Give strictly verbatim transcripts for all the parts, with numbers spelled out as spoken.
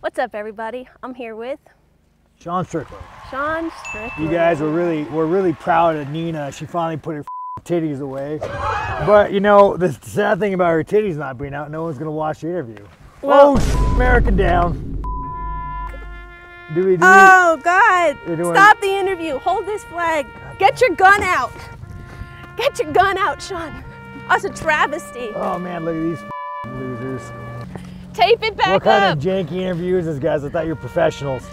What's up, everybody? I'm here with Sean Strickland. Sean Strickland. You guys were really we're really proud of Nina. She finally put her titties away. But you know, the sad thing about her titties not being out, no one's gonna watch the interview. Well, oh, American down. Do we do Oh God! Stop the interview. Hold this flag. Get your gun out. Get your gun out, Sean. That's a travesty. Oh man, look at these losers. Tape it back up. What kind up. of janky interview is this, guys? I thought you were professionals.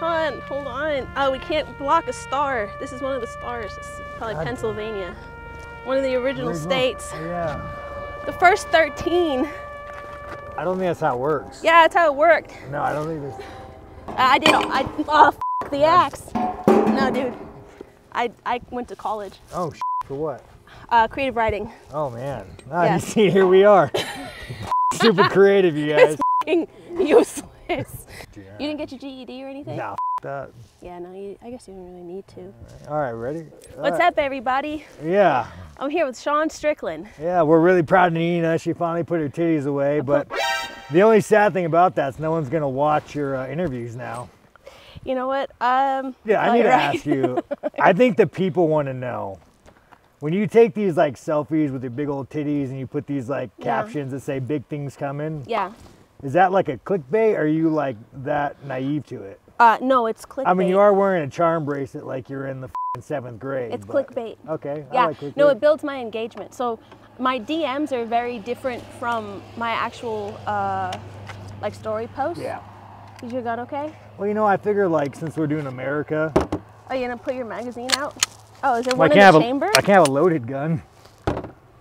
Sean, hold on. Oh, we can't block a star. This is one of the stars. This is probably God. Pennsylvania. One of the original, original states. Yeah. The first thirteen. I don't think that's how it works. Yeah, that's how it worked. No, I don't think this. Uh, I did. I oh, f the axe. No, dude. I I went to college. Oh, sh for what? Uh, creative writing. Oh man. Ah, yeah. You see, here we are. Super creative, you guys. It's useless. Yeah. You didn't get your G E D or anything? No, nah, that. Yeah, no. You, I guess you didn't really need to. All right, all right ready? All What's right. up, everybody? Yeah. I'm here with Sean Strickland. Yeah, we're really proud of Nina. She finally put her titties away, but. The only sad thing about that is no one's gonna watch your uh, interviews now. You know what? Um, yeah, I need to right. ask you. I think the people want to know when you take these like selfies with your big old titties and you put these like yeah. captions that say "big things coming." Yeah. Is that like a clickbait? Or are you like that naive to it? Uh, no, it's clickbait. I mean, you are wearing a charm bracelet like you're in the f***ing seventh grade. It's but, clickbait. Okay. Yeah. I like clickbait. No, it builds my engagement. So. My D Ms are very different from my actual uh, like story posts. Yeah. Is your gun okay? Well, you know, I figure like since we're doing America. Are you gonna put your magazine out? Oh, is there well, one in the a, chamber? I can't have a loaded gun.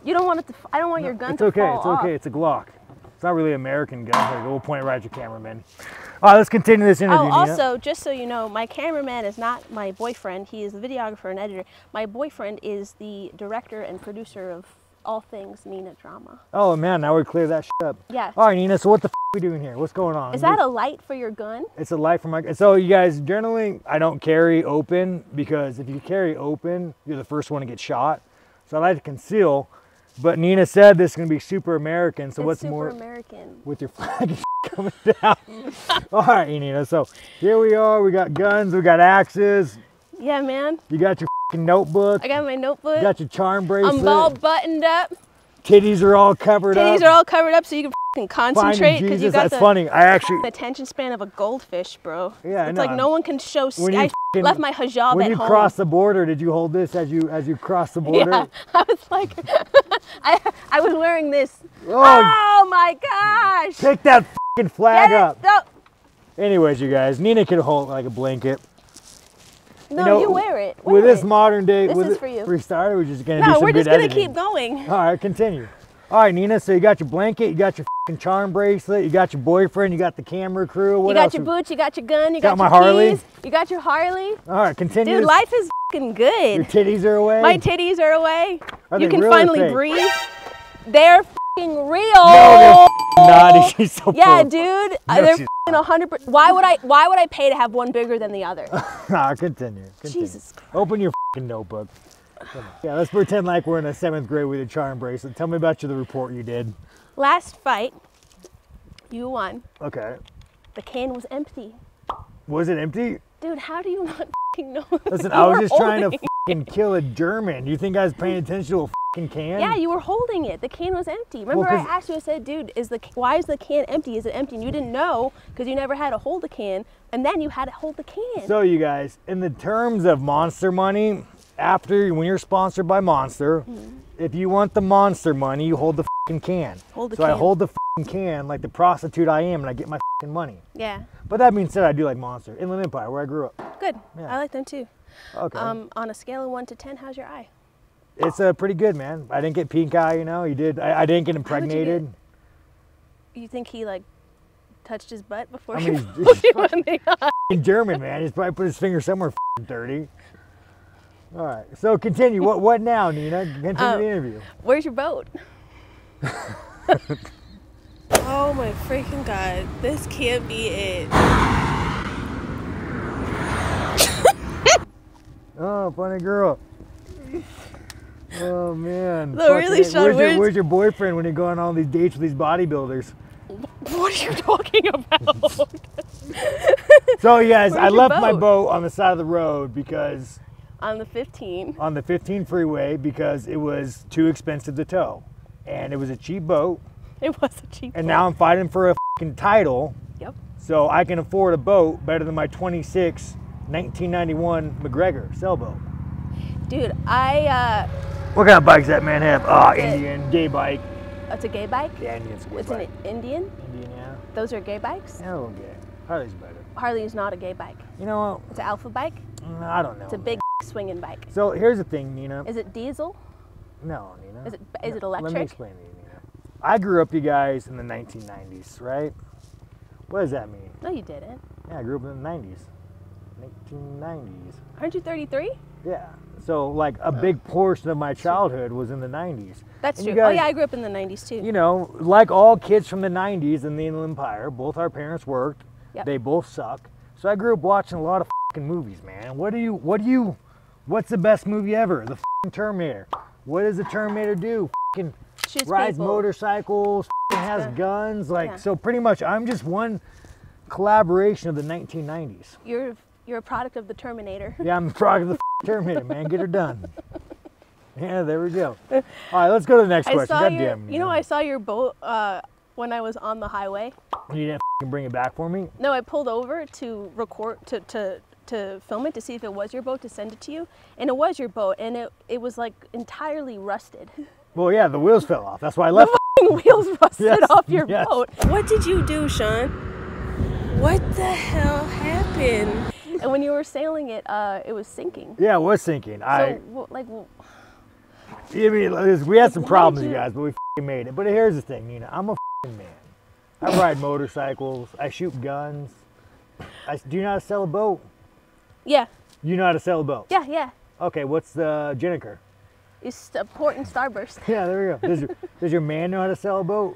You don't want it to. I don't want no, your gun it's to okay, fall It's okay. It's okay. It's a Glock. It's not really an American gun. We'll point it right at your cameraman. All right, let's continue this interview. Oh, also, Nina. Just so you know, my cameraman is not my boyfriend. He is the videographer and editor. My boyfriend is the director and producer of. All things Nina Drama. Oh man, now we clear that shit up. Yeah. All right, Nina. So what the f are we doing here? What's going on? Is that a light for your gun? It's a light for my. So you guys, generally, I don't carry open because if you carry open, you're the first one to get shot. So I like to conceal. But Nina said this is gonna be super American. So it's what's super more American with your flag and coming down? All right, Nina. So here we are. We got guns. We got axes. Yeah, man. You got your. Notebook. I got my notebook. You got your charm bracelet. I'm all buttoned up. Titties are all covered Titties up. Titties are all covered up so you can concentrate because you got that's the, funny. I actually, the attention span of a goldfish, bro. Yeah, it's no, like no one can show. When you I left my hijab at home. When you crossed the border, did you hold this as you as you crossed the border? Yeah, I was like, I I was wearing this. Oh, oh my gosh! Pick that fucking flag up. No. Anyways, you guys, Nina can hold it like a blanket. No, you, know, you wear it. Wear with this it. modern day, this with is for you. We started. We're just gonna no, do some good editing. No, we're just gonna keep going. All right, continue. All right, Nina. So you got your blanket, you got your f***ing charm bracelet, you got your boyfriend, you got the camera crew. What you got else? Your boots, you got your gun, you got, got my your Harley. Keys, you got your Harley. All right, continue. Dude, life is f***ing good. Your titties are away. My titties are away. Are you can really finally fake? breathe. They're f***ing real. No, they're f***ing naughty. She's so yeah, poor. dude. No, they're one hundred percent. Why would I? Why would I pay to have one bigger than the other? Nah, continue, continue. Jesus Christ. Open your f***ing notebook. Yeah, let's pretend like we're in a seventh grade with a charm bracelet. Tell me about you, the report you did. Last fight, you won. Okay. The can was empty. Was it empty? Dude, how do you not f***ing know? Listen, I was just trying to f***ing kill a German. You think I was paying attention to a f***ing can? Yeah, you were holding it. The can was empty. Remember, well, I asked you, I said, dude, is the why is the can empty? Is it empty? And you didn't know because you never had to hold the can, and then you had to hold the can. So, you guys, in the terms of Monster Money, after when you're sponsored by Monster, mm-hmm. if you want the Monster Money, you hold the f***ing can. Hold the so can. So I hold the f***ing can like the prostitute I am, and I get my f***ing money. Yeah. But that being said, I do like Monster. Inland Empire, where I grew up. Good. Yeah. I like them too. Okay. Um, on a scale of one to ten, how's your eye? It's uh, pretty good, man. I didn't get pink eye, you know. You did. I, I didn't get impregnated. You, get? you think he like touched his butt before I mean, he pulled you in the eye? In German, man. He's probably put his finger somewhere f***ing dirty. All right. So continue. What? What now, Nina? Continue um, the interview. Where's your boat? Oh my freaking God! This can't be it. Oh, funny girl. Oh, man. No, really, Sean, where's, where's, your, where's your boyfriend when you go on all these dates with these bodybuilders? What are you talking about? So yes, I left boat? my boat on the side of the road because... On the fifteen. On the fifteen freeway because it was too expensive to tow. And it was a cheap boat. It was a cheap boat. And now I'm fighting for a f***ing title. Yep. So I can afford a boat better than my twenty-six nineteen ninety-one McGregor sailboat. Dude, I... Uh, what kind of bike's that man have? Oh, Indian, gay bike. Oh, it's a gay bike? Yeah, Indian's a gay it's bike. It's an Indian? Indian, yeah. Those are gay bikes? No, gay. Harley's better. Harley is not a gay bike. You know what? It's an alpha bike? I don't know. It's a big swinging bike. So here's the thing, Nina. Is it diesel? No, Nina. Is it, is no, it electric? Let me explain to you, Nina. I grew up, you guys, in the nineteen nineties, right? What does that mean? No, you didn't. Yeah, I grew up in the nineties. nineteen nineties. Aren't you thirty-three? Yeah. So, like, a big portion of my childhood was in the nineties. That's true. Guys, oh, yeah, I grew up in the nineties, too. You know, like all kids from the nineties in the Inland Empire, both our parents worked. Yep. They both suck. So I grew up watching a lot of f***ing movies, man. What do you, what do you, what's the best movie ever? The f***ing Terminator. What does the Terminator do? F***ing rides people. motorcycles, f***ing has yeah. guns. Like, yeah. so pretty much I'm just one collaboration of the nineteen nineties. You're... You're a product of the Terminator. Yeah, I'm a product of the Terminator, man. Get her done. Yeah, there we go. All right, let's go to the next I question. Saw God your, damn, you know, know, I saw your boat uh, when I was on the highway. You didn't bring it back for me? No, I pulled over to record, to, to, to film it, to see if it was your boat, to send it to you. And it was your boat, and it, it was, like, entirely rusted. Well, yeah, the wheels fell off. That's why I left. The wheels rusted yes, off your yes. boat. What did you do, Sean? What the hell happened? And when you were sailing it, uh, it was sinking. Yeah, it was sinking. So, I like, well, I mean, we had some problems, you guys, but we f***ing made it. But here's the thing, Nina. I'm a f***ing man. I ride motorcycles. I shoot guns. I do you know how to sail a boat? Yeah. You know how to sail a boat? Yeah, yeah. Okay, what's the Jenniker? It's a port and starburst. Yeah, there we go. Does your, does your man know how to sail a boat?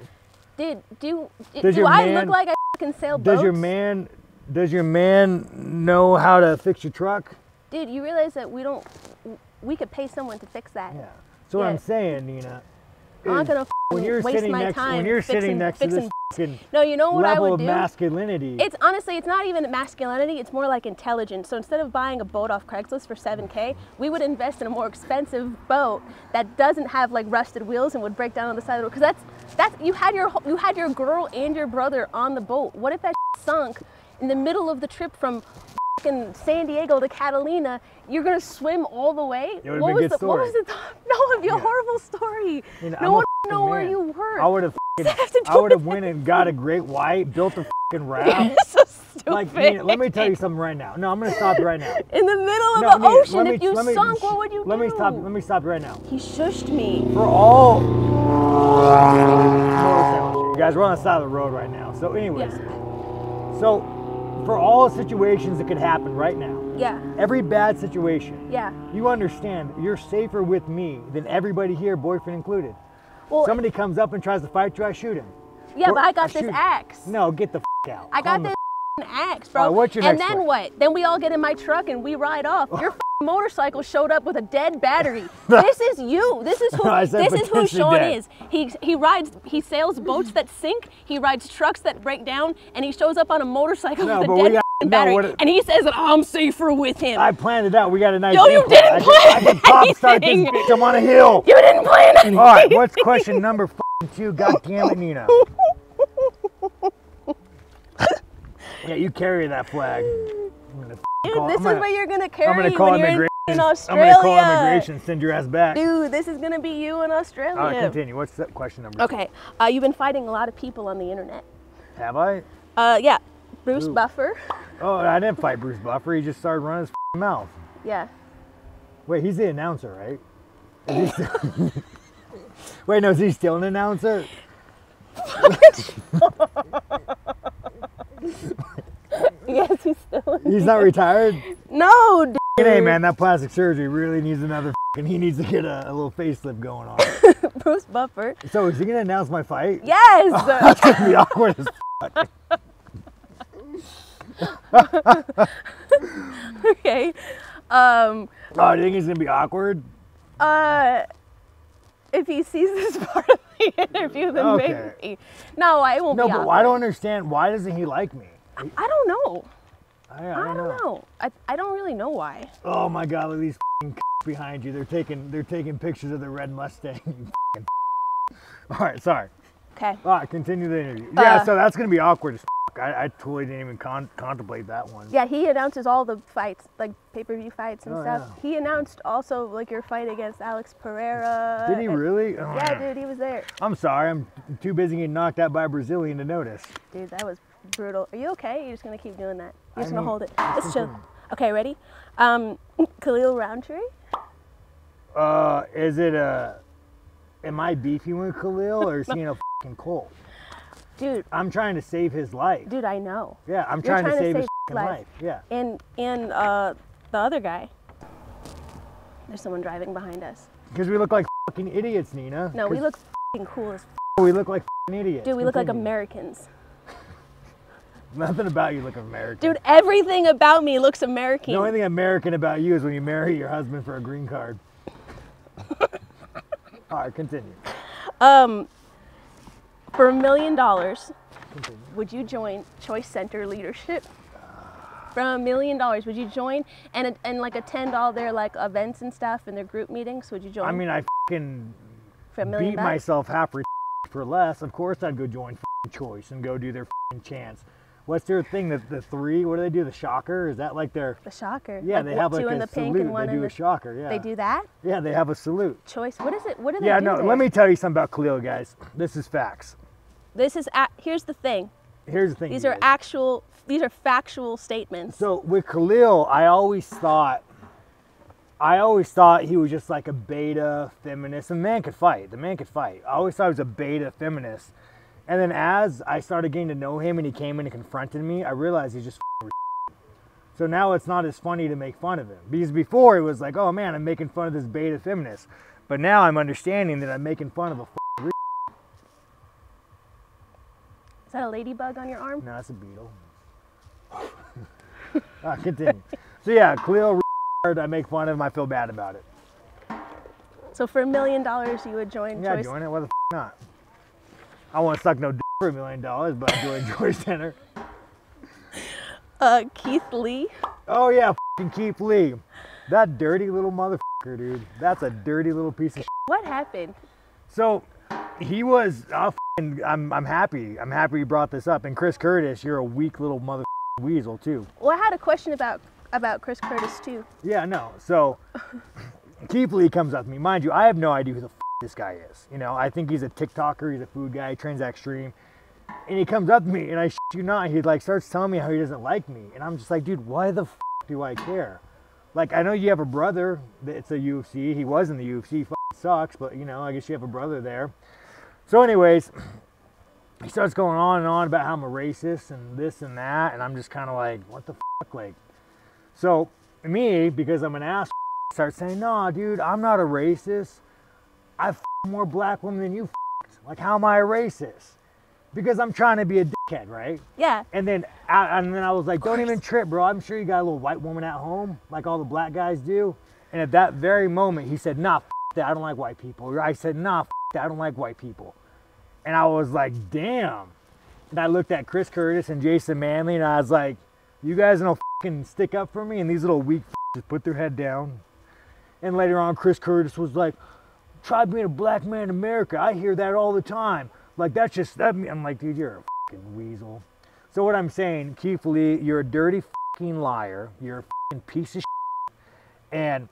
Dude, do does do your I man, look like I f***ing sail boats? Does your man? Does your man know how to fix your truck? Dude, you realize that we don't, we could pay someone to fix that. Yeah. So yeah. what I'm saying, Nina, is I'm not gonna when you're waste sitting my next, time when you're fixing, sitting next fixing, to this no, you know what level I would of do? masculinity. It's honestly, it's not even masculinity. It's more like intelligence. So instead of buying a boat off Craigslist for seven K, we would invest in a more expensive boat that doesn't have like rusted wheels and would break down on the side of the road. Because that's that's you had your you had your girl and your brother on the boat. What if that sunk? In the middle of the trip from San Diego to Catalina, you're gonna swim all the way? It what, was the, what was the No, it'd be yeah. a horrible story. You know, no I'm one would know man. where you were. I would have I would have went and got a great white, built a fucking raft. So stupid. Like, Nina, let me tell you something right now. No, I'm gonna stop right now. In the middle of no, the Nina, ocean, me, if you me, sunk, what would you let do? Let me stop let me stop right now. He shushed me. For all you guys, we're on the side of the road right now. So anyways. Yeah. So for all situations that could happen right now. Yeah. Every bad situation. Yeah. You understand, you're safer with me than everybody here, boyfriend included. Well, somebody comes up and tries to fight you, I shoot him. Yeah, or, but I got I this axe. No, get the f out. I got Calm this f axe, bro. Right, what's your and next then one? what? Then we all get in my truck and we ride off. Your f motorcycle showed up with a dead battery. This is you. This is who no, this is who Sean dead. is. He he rides he sails boats that sink, he rides trucks that break down, and he shows up on a motorcycle no, with a dead got, battery. No, and he says that I'm safer with him. I planned it out. We got a nice No, you didn't plan I can pop start this bitch. I'm on a hill. You didn't plan anything. All right, what's question number two? God damn it, Nina. Yeah, you carry that flag. I'm gonna Dude, call, this I'm is gonna, what you're gonna carry I'm gonna call when you're in Australia. I'm gonna call immigration, send your ass back. Dude, this is gonna be you in Australia. All right, continue. What's that question number? Okay, uh, you've been fighting a lot of people on the internet. Have I? Uh, yeah, Bruce Ooh. Buffer. Oh, I didn't fight Bruce Buffer. He just started running his f***ing mouth. Yeah. Wait, he's the announcer, right? Is he still... Wait, no, is he still an announcer? Yes, he's still. He's not retired? No, dude. Hey, man, that plastic surgery really needs another and he needs to get a, a little facelift going on. Bruce Buffer. So, is he going to announce my fight? Yes! Oh, that's going to be awkward as fuck. Okay. Um, oh, do you think it's going to be awkward? Uh, If he sees this part of interview than okay. Big E. No, I won't no, be No, but why I don't understand. Why doesn't he like me? I, I don't know. I, I, don't, I don't know. know. I, I don't really know why. Oh my God, look at these f***ing c*** behind you. They're taking, they're taking pictures of the red Mustang. You f***ing c***. All right, sorry. Okay. All right, continue the interview. Uh, yeah, so that's going to be awkward as f***. I, I totally didn't even con contemplate that one. Yeah, he announces all the fights, like pay-per-view fights and oh, stuff. Yeah. He announced also like your fight against Alex Pereira. Did he and, really? Oh, yeah, dude, he was there. I'm sorry, I'm too busy getting knocked out by a Brazilian to notice. Dude, that was brutal. Are you okay? You're just gonna keep doing that. You're just I gonna mean, hold it. It's chill. Okay, ready? Um, Khalil Roundtree. Uh, is it a? Am I beefing with Khalil or is he in a fucking cold? Dude, I'm trying to save his life. Dude, I know. Yeah, I'm trying, trying to save, to save his life. life. Yeah. And and uh, the other guy. There's someone driving behind us. Because we look like fucking idiots, Nina. No, we look fucking cool as. We look like fucking idiots. Dude, we Continue. look like Americans. Nothing about you look American. Dude, everything about me looks American. The only thing American about you is when you marry your husband for a green card. All right, continue. Um. For a million dollars, would you join Choice Center Leadership? For a million dollars, would you join and and like attend all their like events and stuff and their group meetings? Would you join? I mean, I fucking beat myself half for less. Of course, I'd go join Choice and go do their chants. What's their thing? The, the three? What do they do? The shocker? Is that like their... The shocker. Yeah, like they have like a the salute. Pink and they do the, a shocker, yeah. They do that? Yeah, they have a salute. Choice. What is it? What do they yeah, do Yeah, no, there? Let me tell you something about Khalil, guys. This is facts. This is... A here's the thing. Here's the thing. These are guys. actual... These are factual statements. So with Khalil, I always thought... I always thought he was just like a beta feminist. The man could fight. The man could fight. I always thought he was a beta feminist. And then as I started getting to know him and he came in and confronted me, I realized he's just f***ing retarded. So now it's not as funny to make fun of him. Because before it was like, oh man, I'm making fun of this beta feminist. But now I'm understanding that I'm making fun of a f***ing retarded. Is that a ladybug on your arm? No, it's a beetle. Ah, continue. So yeah, Khalil retarded, I make fun of him, I feel bad about it. So for a million dollars you would join yeah, Choice? Yeah, join it, why the f*** not? I won't suck no d for a million dollars, but I do enjoy Center. Uh, Keith Lee. Oh yeah, f***ing Keith Lee. That dirty little motherfucker, dude. That's a dirty little piece of shit. What happened? So, he was, I'll f***ing, I'm, I'm happy. I'm happy you brought this up. And Chris Curtis, you're a weak little mother weasel too. Well, I had a question about, about Chris Curtis too. Yeah, no. So, Keith Lee comes up to me. Mind you, I have no idea who the f*** this guy is. You know, I think he's a TikToker, he's a food guy, he trains Extreme, and he comes up to me and I shit you not, he like starts telling me how he doesn't like me, and I'm just like, dude, why the f do I care? Like, I know you have a brother that's a U F C, he was in the U F C, f sucks, but you know, I guess you have a brother there. So anyways, he starts going on and on about how I'm a racist and this and that, and I'm just kind of like, what the f like? So me, because I'm an ass, start saying, no, dude, I'm not a racist. I f*** more black women than you f***ed. Like, how am I a racist? Because I'm trying to be a dickhead, right? Yeah. And then I, and then I was like, don't even trip, bro. I'm sure you got a little white woman at home, like all the black guys do. And at that very moment, he said, nah, f*** that. I don't like white people. I said, nah, f*** that. I don't like white people. And I was like, damn. And I looked at Chris Curtis and Jason Manley, and I was like, you guys don't f***ing stick up for me? And these little weak f***ers just put their head down. And later on, Chris Curtis was like, try being a black man in America. I hear that all the time. Like, that's just, that, I'm like, dude, you're a fucking weasel. So what I'm saying, Keith Lee, you're a dirty fucking liar. You're a fucking piece of shit. And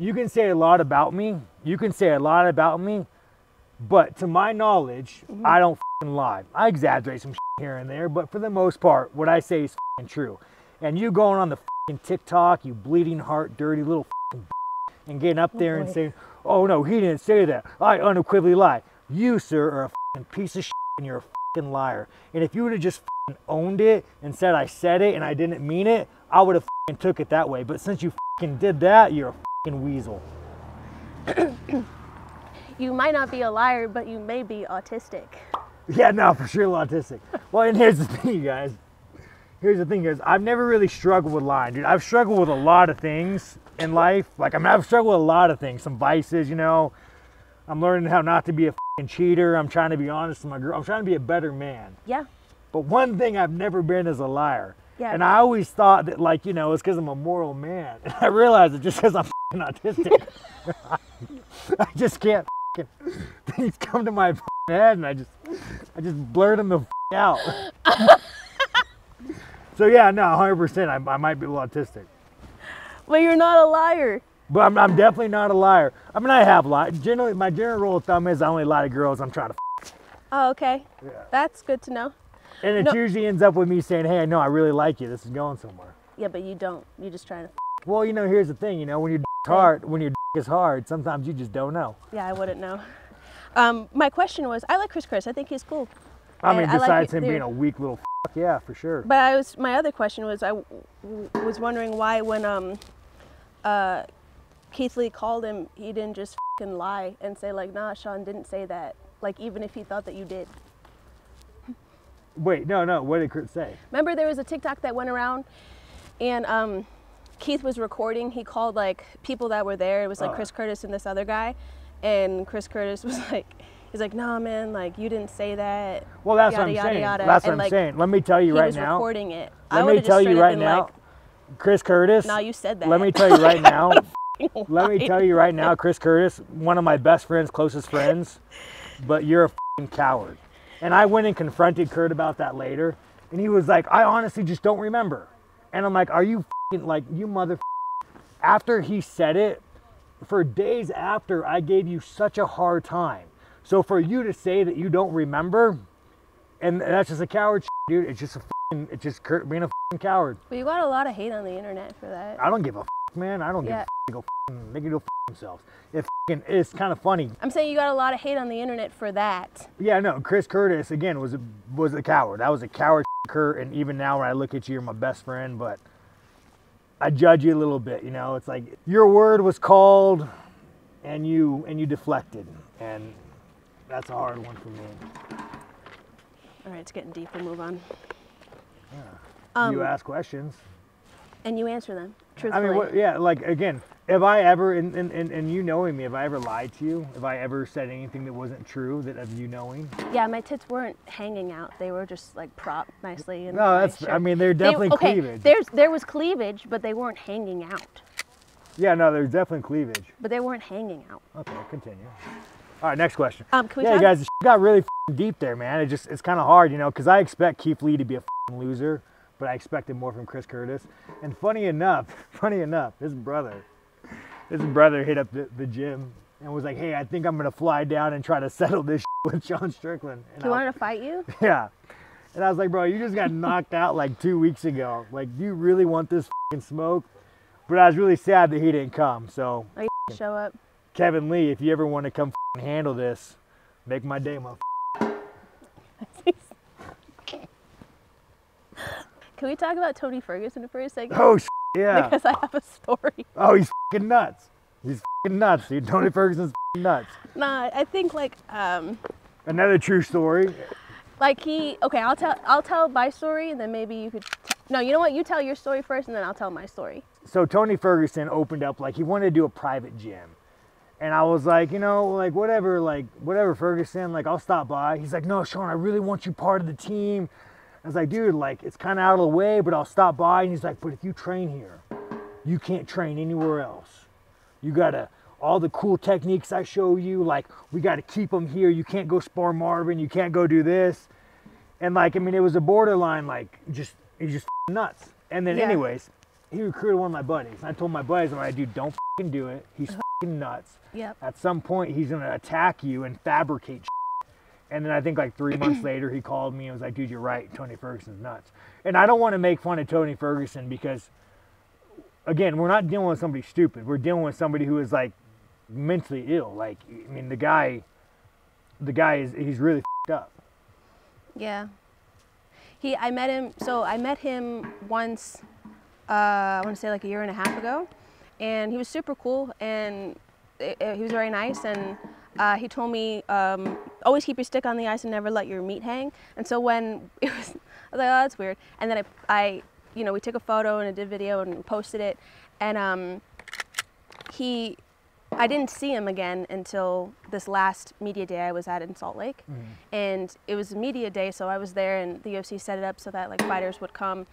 you can say a lot about me. You can say a lot about me. But to my knowledge, mm-hmm. I don't fucking lie. I exaggerate some shit here and there. But for the most part, what I say is fucking true. And you going on the fucking TikTok, you bleeding heart, dirty little fucking bitch, and getting up there oh, and saying, oh no, he didn't say that. I unequivocally lie. You, sir, are a fucking piece of shit and you're a fucking liar. And if you would have just fucking owned it and said I said it and I didn't mean it, I would have fucking took it that way. But since you fucking did that, you're a fucking weasel. You might not be a liar, but you may be autistic. Yeah, no, for sure autistic. Well, and here's the thing, you guys. Here's the thing, guys. I've never really struggled with lying, dude. I've struggled with a lot of things in life. Like, I mean, I've struggled with a lot of things, some vices, you know. I'm learning how not to be a cheater. I'm trying to be honest with my girl. I'm trying to be a better man. Yeah. But one thing I've never been is a liar. Yeah. And I always thought that, like, you know, it's because I'm a moral man. And I realized it just because I'm f***ing autistic. I just can't f***ing. Things come to my f***ing head and I just, I just blurt them the f***ing out. So yeah, no, one hundred percent. I, I might be a little autistic. But you're not a liar. But I'm, I'm definitely not a liar. I mean, I have lied. Generally, my general rule of thumb is I only lie to girls I'm trying to f***. Oh, okay. Yeah. That's good to know. And it no. usually ends up with me saying, hey, no, I really like you. This is going somewhere. Yeah, but you don't. You're just trying to f***. Well, you know, here's the thing. You know, when your d*** is hard, when your d*** is hard, sometimes you just don't know. Yeah, I wouldn't know. Um, my question was, I like Chris Curtis. I think he's cool. I mean, and besides I like him theory. being a weak little f***, yeah, for sure. But I was, my other question was, I w was wondering why when um, uh, Keith Lee called him, he didn't just f***ing lie and say, like, nah, Sean didn't say that. Like, even if he thought that you did. Wait, no, no, what did Chris say? Remember there was a TikTok that went around and um, Keith was recording. He called like people that were there. It was like oh. Chris Curtis and this other guy. And Chris Curtis was like, he's like, nah, man, like you didn't say that. Well, that's yada, what I'm yada, saying. Yada. That's and, what I'm like, saying. Let me tell you right now. He was recording it. Let I me tell you right now, like, Chris Curtis. No, nah, you said that. Let me tell you right now. Let me tell you right now, Chris Curtis, one of my best friends, closest friends, but you're a f***ing coward. And I went and confronted Kurt about that later. And he was like, I honestly just don't remember. And I'm like, are you f***ing, like, you mother f***ing. After he said it, for days after, I gave you such a hard time. So for you to say that you don't remember, and that's just a coward, dude. It's just a f***ing, it's just Kurt being a f***ing coward. But you got a lot of hate on the internet for that. I don't give a f***, man. I don't yeah. give a f***. Go f***ing, make it go f*** themselves. If it's kind of funny. I'm saying you got a lot of hate on the internet for that. Yeah, no, Chris Curtis, again, was a, was a coward. I was a coward, Kurt, and even now when I look at you, you're my best friend, but I judge you a little bit, you know? It's like, your word was called, and you, and you deflected, and that's a hard one for me. All right, it's getting deep. We'll move on. Yeah. Um, you ask questions. And you answer them, truthfully. I mean, what, yeah, like, again, if I ever, and, and, and, and you knowing me, if I ever lied to you, if I ever said anything that wasn't true, that of you knowing. Yeah, my tits weren't hanging out. They were just, like, propped nicely. In no, that's, shirt. I mean, they're definitely they, okay, cleavage. There's, there was cleavage, but they weren't hanging out. Yeah, no, there's definitely cleavage. But they weren't hanging out. Okay, continue. All right, next question. Um, can we yeah, talk? guys, this got really deep there, man. It just, it's kind of hard, you know, because I expect Keith Lee to be a loser. But I expected more from Chris Curtis. And funny enough, funny enough, his brother, his brother hit up the, the gym and was like, hey, I think I'm gonna fly down and try to settle this with Sean Strickland. And he I, wanted to fight you? Yeah. And I was like, bro, you just got knocked out like two weeks ago. Like, do you really want this smoke? But I was really sad that he didn't come, so. Oh, you show up. Kevin Lee, if you ever wanna come handle this, make my day, my Can we talk about Tony Ferguson for a second? Oh, yeah. Because I have a story. Oh, he's f***ing nuts. He's f***ing nuts, dude. Tony Ferguson's f***ing nuts. Nah, I think like um. Another true story. Like he, okay, I'll tell, I'll tell my story, and then maybe you could. T no, you know what? You tell your story first, and then I'll tell my story. So Tony Ferguson opened up like he wanted to do a private gym, and I was like, you know, like whatever, like whatever, Ferguson, like I'll stop by. He's like, no, Sean, I really want you part of the team. I was like, dude, like, it's kind of out of the way, but I'll stop by. And he's like, but if you train here, you can't train anywhere else. You got to, all the cool techniques I show you, like, we got to keep them here. You can't go spar Marvin. You can't go do this. And, like, I mean, it was a borderline, like, just, it's just nuts. And then, yeah. anyways, he recruited one of my buddies. And I told my buddies, I'm like, dude, don't f***ing do it. He's f***ing nuts. Yep. At some point, he's going to attack you and fabricate shit. And then I think like three months later, he called me and was like, dude, you're right. Tony Ferguson's nuts. And I don't want to make fun of Tony Ferguson because, again, we're not dealing with somebody stupid. We're dealing with somebody who is like mentally ill. Like, I mean, the guy, the guy is, he's really f***ed up. Yeah. He, I met him, so I met him once, uh, I want to say like a year and a half ago. And he was super cool and it, it, he was very nice. And Uh, he told me, um, always keep your stick on the ice and never let your meat hang. And so when it was, I was like, oh, that's weird. And then I, I, you know, we took a photo and I did video and posted it. And um, he, I didn't see him again until this last media day I was at in Salt Lake. Mm. And it was a media day, so I was there, and the U F C set it up so that like fighters would come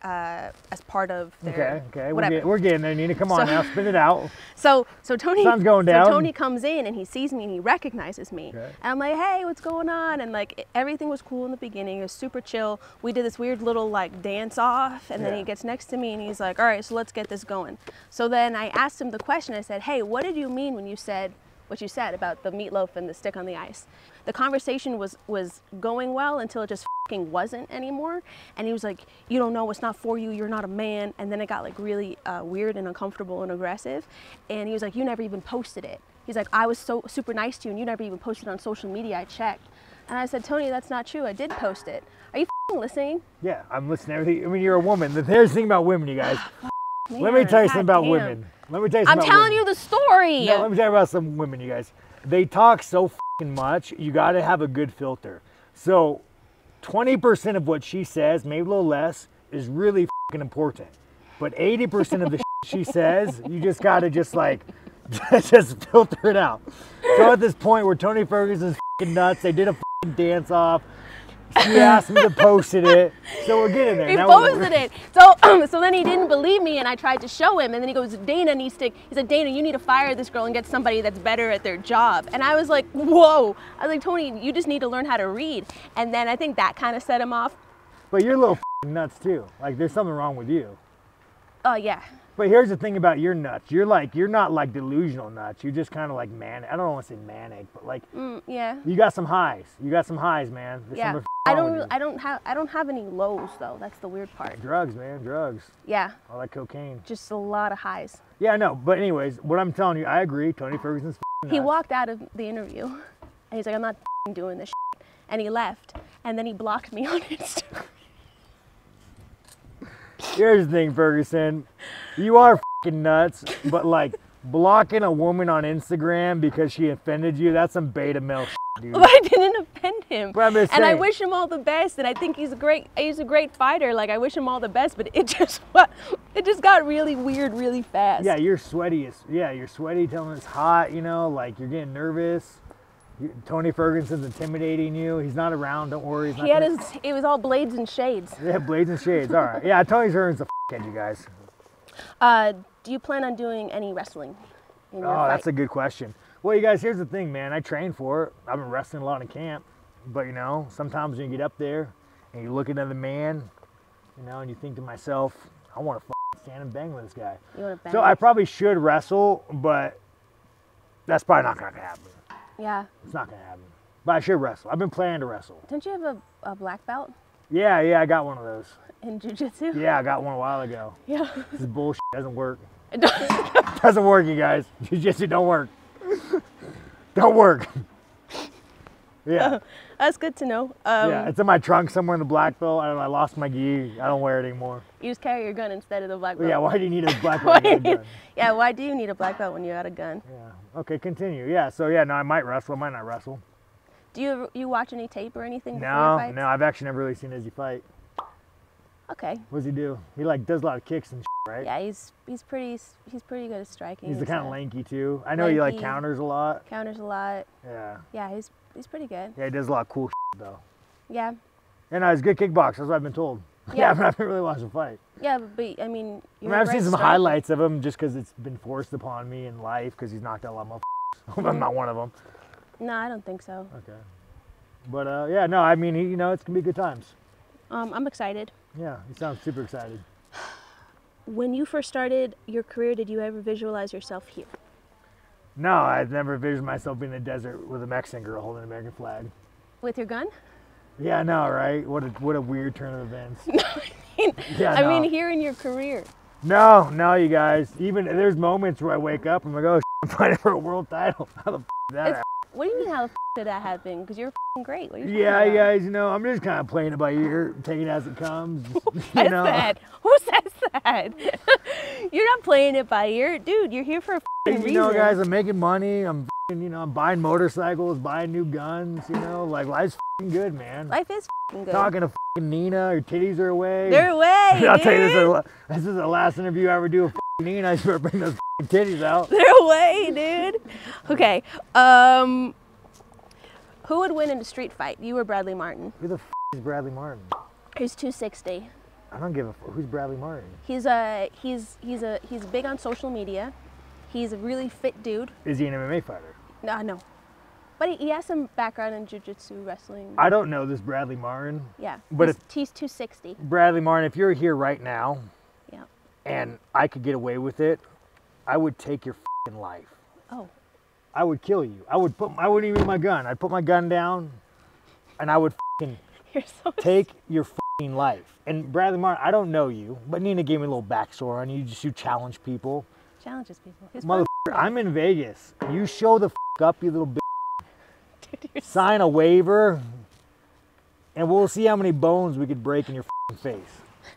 uh, as part of their okay, okay. Whatever. We're, get, we're getting there, Nina. Come on so, now, spit it out. So so Tony Sun's going down. So Tony comes in, and he sees me, and he recognizes me. Okay. And I'm like, hey, what's going on? And like everything was cool in the beginning. It was super chill. We did this weird little like dance off, and yeah. then he gets next to me, and he's like, all right, so let's get this going. So then I asked him the question. I said, hey, what did you mean when you said what you said about the meatloaf and the stick on the ice? The conversation was, was going well until it just f***ing wasn't anymore. And he was like, you don't know, it's not for you, you're not a man. And then it got like really uh, weird and uncomfortable and aggressive. And he was like, you never even posted it. He's like, I was so super nice to you and you never even posted on social media, I checked. And I said, Tony, that's not true, I did post it. Are you f***ing listening? Yeah, I'm listening to everything. I mean, you're a woman. The thing about women, you guys. Man, let me tell you something about damn. women. Let me tell you something I'm about telling women. you the story. No, let me tell you about some women, you guys. They talk so fucking much, you got to have a good filter. So twenty percent of what she says, maybe a little less, is really fucking important. But eighty percent of the she says, you just got to just like, just filter it out. So at this point where Tony Ferguson's fucking nuts, they did a fucking dance off. She asked me to post it, so we're getting there. He now posted it. So, um, so then he didn't believe me, and I tried to show him, and then he goes, Dana needs to, he said, Dana, you need to fire this girl and get somebody that's better at their job. And I was like, whoa. I was like, Tony, you just need to learn how to read. And then I think that kind of set him off. But you're a little f***ing nuts, too. Like, there's something wrong with you. Oh, uh, yeah. But here's the thing about your nuts. You're like, you're not like delusional nuts. You're just kind of like manic. I don't want to say manic, but like, mm, yeah. You got some highs. You got some highs, man. There's yeah. I don't. I don't have. I don't have any lows though. That's the weird part. Drugs, man. Drugs. Yeah. All that cocaine. Just a lot of highs. Yeah, I know. But anyways, what I'm telling you, I agree. Tony Ferguson's. He nuts. walked out of the interview, and he's like, "I'm not doing this," shit. And he left. And then he blocked me on Instagram. Here's the thing, Ferguson. You are f***ing nuts, but like blocking a woman on Instagram because she offended you, that's some beta male s***, dude. But I didn't offend him. But I'm just saying. And I wish him all the best, and I think he's a great he's a great fighter. Like I wish him all the best, but it just what it just got really weird really fast. Yeah, you're sweaty as yeah, you're sweaty telling it's hot, you know, like you're getting nervous. Tony Ferguson's intimidating you. He's not around. Don't worry. He's not he had gonna... his. It was all blades and shades. Yeah, blades and shades. All right. Yeah, Tony Ferguson's a f***head, you guys. Uh, do you plan on doing any wrestling? In your oh, fight? That's a good question. Well, you guys, here's the thing, man. I train for it. I've been wrestling a lot in camp, but you know, sometimes when you get up there and you look at another man, you know, and you think to myself, I want to f***ing stand and bang with this guy. You want to bang? So I probably should wrestle, but that's probably not going to happen. Yeah. It's not going to happen. But I should wrestle. I've been planning to wrestle. Don't you have a, a black belt? Yeah, yeah, I got one of those. In jiu-jitsu? Yeah, I got one a while ago. Yeah. This is bullshit. It doesn't work. It doesn't, doesn't work, you guys. Jiu-jitsu don't work. Don't work. Yeah. Uh, that's good to know. Um, yeah, it's in my trunk somewhere in the black belt. I don't know, I lost my gi. I don't wear it anymore. You just carry your gun instead of the black belt. Yeah, why do you need a black belt when you need a gun? Yeah, why do you need a black belt when you got a gun? Yeah. Okay, continue. Yeah, so yeah, no, I might wrestle. I might not wrestle. Do you you watch any tape or anything? No, no, I've actually never really seen Izzy fight. Okay. What does he do? He like does a lot of kicks and shit, right? Yeah, he's he's pretty he's pretty good at striking. He's the kind of lanky too. I know lanky, he like counters a lot. Counters a lot. Yeah. Yeah, he's he's pretty good. Yeah, he does a lot of cool shit though. Yeah. And uh, he's a good kickboxer. That's what I've been told. Yeah, yeah, but I haven't really watched him fight. Yeah, but I mean, you're I mean I've right seen some strike. highlights of him just because it's been forced upon me in life because he's knocked out a lot of motherfuckers. I'm not one of them. No, I don't think so. Okay. But uh, yeah, no, I mean, he, you know, it's gonna be good times. Um, I'm excited. Yeah, you sound super excited. When you first started your career, did you ever visualize yourself here? No, I've never visualized myself being in the desert with a Mexican girl holding an American flag. With your gun? Yeah, no, right? What a, what a weird turn of events. No, I mean, yeah, I no. mean here in your career. No, no, you guys. Even there's moments where I wake up and I'm like, oh, I'm fighting for a world title. How the f*** is that it's What do you mean, how the f did that happen? Because you're f***ing great. What are you yeah, about? guys, you know, I'm just kind of playing it by ear, taking it as it comes. Who says you know? that? Who says that? You're not playing it by ear. Dude, you're here for a f***ing reason. You know, guys, I'm making money. I'm f***ing, you know, I'm buying motorcycles, buying new guns, you know. Like, life's f***ing good, man. Life is f***ing good. Talking to f***ing Nina. Her titties are away. They're away, I'll dude. tell you, this is, the, this is the last interview I ever do with Nina, I better bring those titties out. They're away, dude. Okay. Um, who would win in a street fight, you or Bradley Martin? Who the f is Bradley Martin? He's two sixty. I don't give a f. Who's Bradley Martin? He's a he's he's a he's big on social media. He's a really fit dude. Is he an M M A fighter? No, no. But he, he has some background in jiu-jitsu, wrestling. I don't know this Bradley Martin. Yeah. But he's, if, he's two sixty. Bradley Martin, if you're here right now, yeah, and I could get away with it, I would take your f***ing life. Oh. I would kill you. I would put. I wouldn't even use my gun. I'd put my gun down, and I would f***ing so take sick. your f***ing life. And Bradley Martin, I don't know you, but Nina gave me a little backstory on you. Just you challenge people. Challenges people. Who's Mother, I'm in Vegas. You show the f*** up, you little bitch. Dude, sign a waiver, and we'll see how many bones we could break in your f***ing face.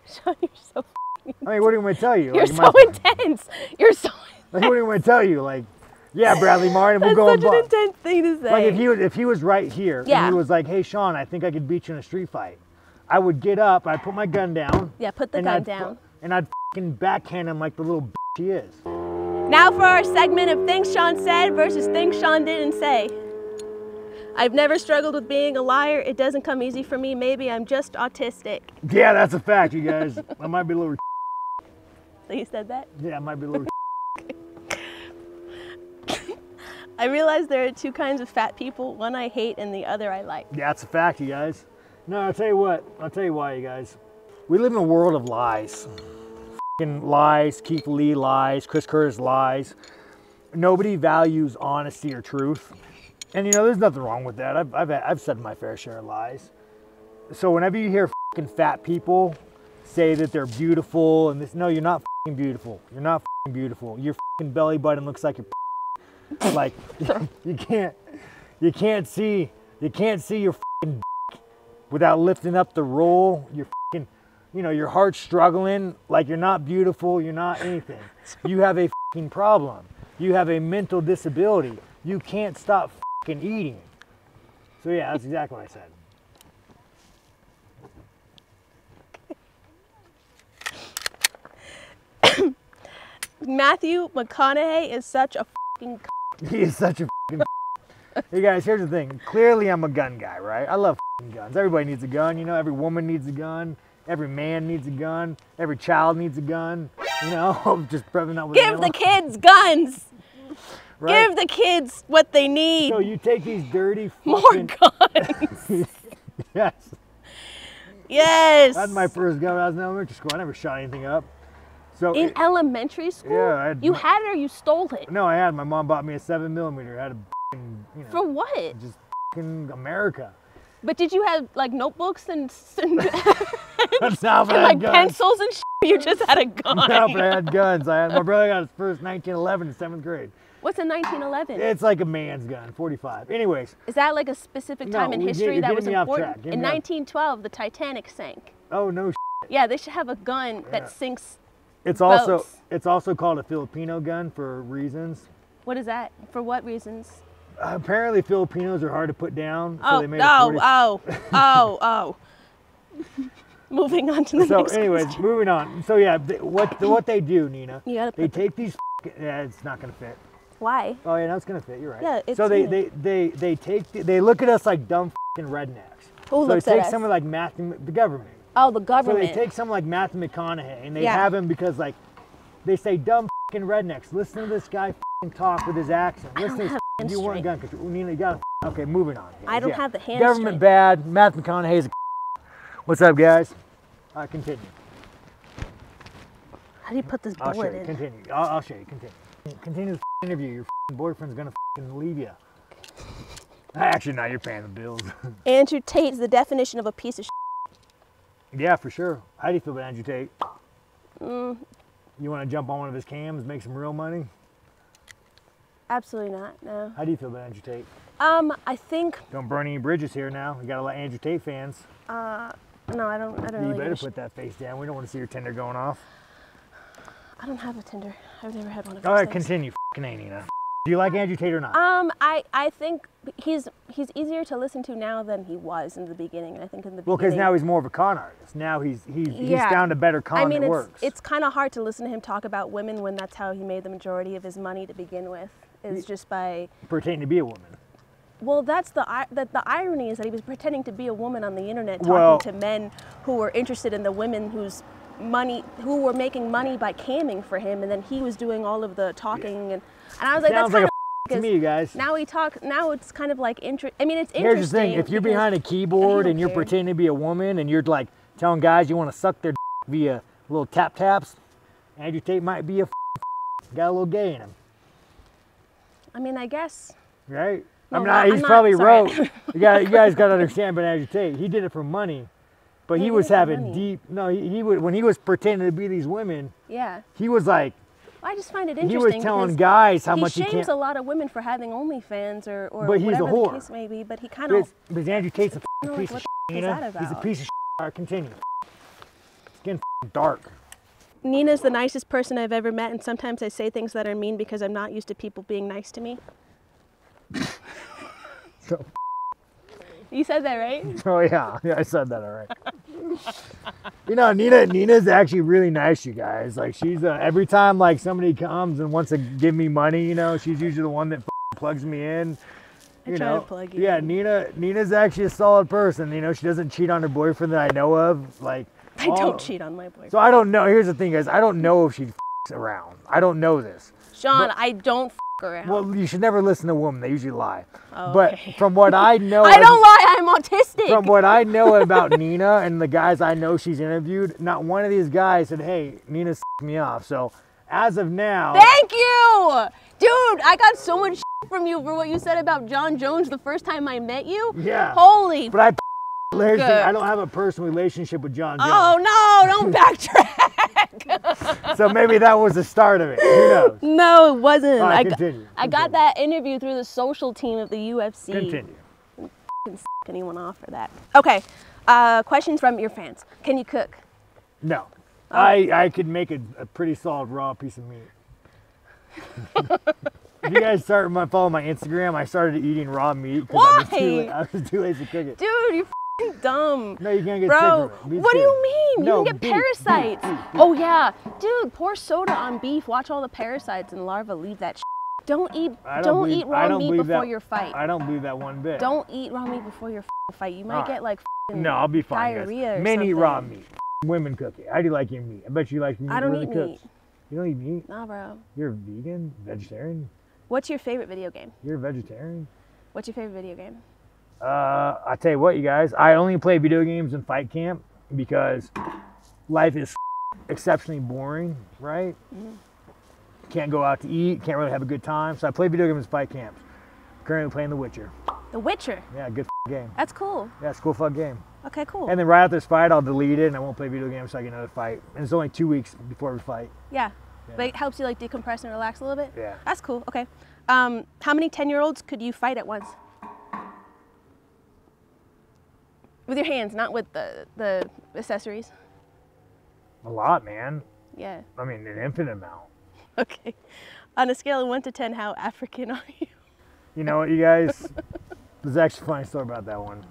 Sean, you're so f***ing I mean, what do you want to tell you? You're like, so my, intense. You're so intense. Like, what do you want to tell you? Like, yeah, Bradley Martin, we'll go and buck. That's such an intense thing to say. Like, if he was, if he was right here, yeah, and he was like, hey, Sean, I think I could beat you in a street fight, I would get up, I'd put my gun down. Yeah, put the gun I'd down. And I'd f***ing backhand him like the little bitch he is. Now for our segment of Things Sean Said versus Things Sean Didn't Say. I've never struggled with being a liar. It doesn't come easy for me. Maybe I'm just autistic. Yeah, that's a fact, you guys. I might be a little. So you said that? Yeah, I might be a little. I realize there are two kinds of fat people. One I hate and the other I like. Yeah, that's a fact, you guys. No, I'll tell you what. I'll tell you why, you guys. We live in a world of lies. F***ing lies. Keith Lee lies. Chris Curtis lies. Nobody values honesty or truth. And you know, there's nothing wrong with that. I've, I've, I've said my fair share of lies. So whenever you hear f***ing fat people say that they're beautiful and this, no, you're not f***ing beautiful. You're not f***ing beautiful. Your f***ing belly button looks like your p like, you can't, you can't see, you can't see your f***ing dick without lifting up the roll. Your f***ing, you know, your heart's struggling. Like, you're not beautiful. You're not anything. You have a f***ing problem. You have a mental disability. You can't stop and eating. So yeah, that's exactly what I said. Matthew McConaughey is such a fucking c***. He is such a fucking c***. Hey guys, here's the thing. Clearly I'm a gun guy, right? I love fucking guns. Everybody needs a gun, you know? Every woman needs a gun. Every man needs a gun. Every child needs a gun. You know? Just probably not with Give the, the kids guns! Right? Give the kids what they need. So you take these dirty fucking... More guns. Yes. Yes. That's my first gun when I was in elementary school. I never shot anything up. So in it, elementary school? Yeah. I had, you had it or you stole it? No, I had. My mom bought me a seven millimeter. I had a fucking, you know, for what? Just fucking America. But did you have like notebooks and, and, and like guns. pencils and shit? You just had a gun. No, but I had guns. I had, my brother got his first nineteen eleven in seventh grade. What's a nineteen eleven? It's like a man's gun, forty-five. Anyways. Is that like a specific time no, in history that was important? In nineteen twelve, the Titanic sank. Oh, no shit. Yeah, they should have a gun that yeah. sinks It's boats. also It's also called a Filipino gun for reasons. What is that? For what reasons? Uh, apparently Filipinos are hard to put down. So oh, they made oh, oh, oh, oh, oh. Moving on to the so next anyways, question. moving on. So yeah, they, what, what they do, Nina, you gotta they take them. these, yeah, it's not going to fit. Why? Oh yeah, that's no, gonna fit. You're right. Yeah, it's so they, they they they take the, they look at us like dumb f***ing rednecks. Who so looks they take at someone us? like Matthew, the government. Oh, the government. So they take someone like Matthew McConaughey and they yeah. have him because like they say dumb f***ing rednecks. Listen to this guy f***ing talk with his accent. Listen to this. You want gun control? Nina, you got to okay. Moving on. Guys. I don't yeah. have the hand. Government straight. bad. Matthew McConaughey's a c***. What's up, guys? Uh, continue. How do you put this bullet I'll show you. in? Continue. I'll, I'll show you. Continue. Continue this interview. Your boyfriend's gonna leave you. Actually, now you're paying the bills. Andrew Tate's the definition of a piece of shit. Yeah, for sure. How do you feel about Andrew Tate? Mm. You want to jump on one of his cams, make some real money? Absolutely not. No. How do you feel about Andrew Tate? Um, I think. Don't burn any bridges here now. You gotta let Andrew Tate fans. Uh, no, I don't. I don't. You really better put that face down. We don't want to see your Tinder going off. I don't have a Tinder. I've never had one of those. All right, things. continue, f***ing A, Nina. Do you like Andrew Tate or not? Um, I, I think he's he's easier to listen to now than he was in the beginning. And I think in the well, because now he's more of a con artist. Now he's he's, yeah. he's down to better con I mean, that it's, works. It's kind of hard to listen to him talk about women when that's how he made the majority of his money to begin with, is he, just by pretending to be a woman. Well, that's the that the irony is that he was pretending to be a woman on the internet, talking well, to men who were interested in the women whose money, who were making money by camming for him, and then he was doing all of the talking yeah. and and I was like, that's like kind of to me, guys. Now we talk. Now it's kind of like interest. I mean, it's interesting. Here's the thing: if you're behind a keyboard and you're care. pretending to be a woman, and you're like telling guys you want to suck their d via little tap taps, Andrew Tate might be a got a little gay in him. I mean, I guess. Right. No, I'm not, he's I'm probably not, wrote, you guys, you guys got to understand, but Andrew Tate, he did it for money, but he, he was having deep, no, he, he would, when he was pretending to be these women, yeah, he was like, I just find it interesting. He was telling guys how he much he can't. He shames a lot of women for having OnlyFans or, or but he's whatever a whore. the case may be, but he kind of. Because Andrew Tate's a f***ing piece of shit, Nina. He's a piece of shit. All right, continue. It's getting f***ing dark. Nina's the nicest person I've ever met, and sometimes I say things that are mean because I'm not used to people being nice to me. So. You said that right? Oh yeah, yeah, I said that all right. You know, Nina, Nina's actually really nice, you guys. Like she's uh, every time like somebody comes and wants to give me money, you know, she's usually the one that plugs me in. You I try know, to plug you. Yeah, in. Nina, Nina's actually a solid person. You know, she doesn't cheat on her boyfriend that I know of. Like I all, don't cheat on my boyfriend. So I don't know. Here's the thing, guys. I don't know if she f***s around. I don't know this. Sean, but, I don't. F Around. Well, you should never listen to women. They usually lie. Oh, but okay. From what I know... I don't lie. I'm autistic. From what I know about Nina and the guys I know she's interviewed, not one of these guys said, hey, Nina s***ed me off. So, as of now... Thank you! Dude, I got so much s*** from you for what you said about John Jones the first time I met you. Yeah. Holy... But I... Good. I don't have a personal relationship with John Jones. Oh, no. Don't backtrack. So maybe that was the start of it. Who knows? No, it wasn't. Right, I, continue, got, continue. I got that interview through the social team of the U F C. Continue. I didn't f anyone off for that. Okay, uh, questions from your fans. Can you cook? No. Oh. I, I could make a, a pretty solid raw piece of meat. If you guys start my, follow my Instagram, I started eating raw meat because I, I was too lazy to cook it. Dude, you dumb. No, you can't get Bro, sick from it. What do you mean? No, you can get beef, parasites. Beef, beef, beef. Oh yeah, dude. Pour soda on beef. Watch all the parasites and larvae. Leave that. Sh don't eat. Don't, don't believe, eat raw meat before that, your fight. I don't believe that one bit. Don't eat raw meat before your fight. You might right. get like. No, I'll be fine. Diarrhea. Or Men something. eat raw meat. Women cook it. I do like your meat. I bet you like meat. I don't really eat cooked. meat. You don't eat meat? Nah, bro. You're a vegan, vegetarian. What's your favorite video game? You're a vegetarian. What's your favorite video game? Uh, I tell you what, you guys, I only play video games in fight camp because life is exceptionally boring, right? Mm-hmm. Can't go out to eat, can't really have a good time. So I play video games in fight camps. Currently playing The Witcher. The Witcher? Yeah, good game. That's cool. Yeah, it's a cool fuck game. Okay, cool. And then right after this fight, I'll delete it and I won't play video games so I get another fight. And it's only two weeks before we fight. Yeah, yeah. But it helps you like decompress and relax a little bit? Yeah. That's cool, okay. Um, how many ten-year-olds could you fight at once? With your hands, not with the, the accessories. A lot, man. Yeah. I mean, an infinite amount. Okay. On a scale of one to ten, how African are you? You know what, you guys? There's actually a funny story about that one.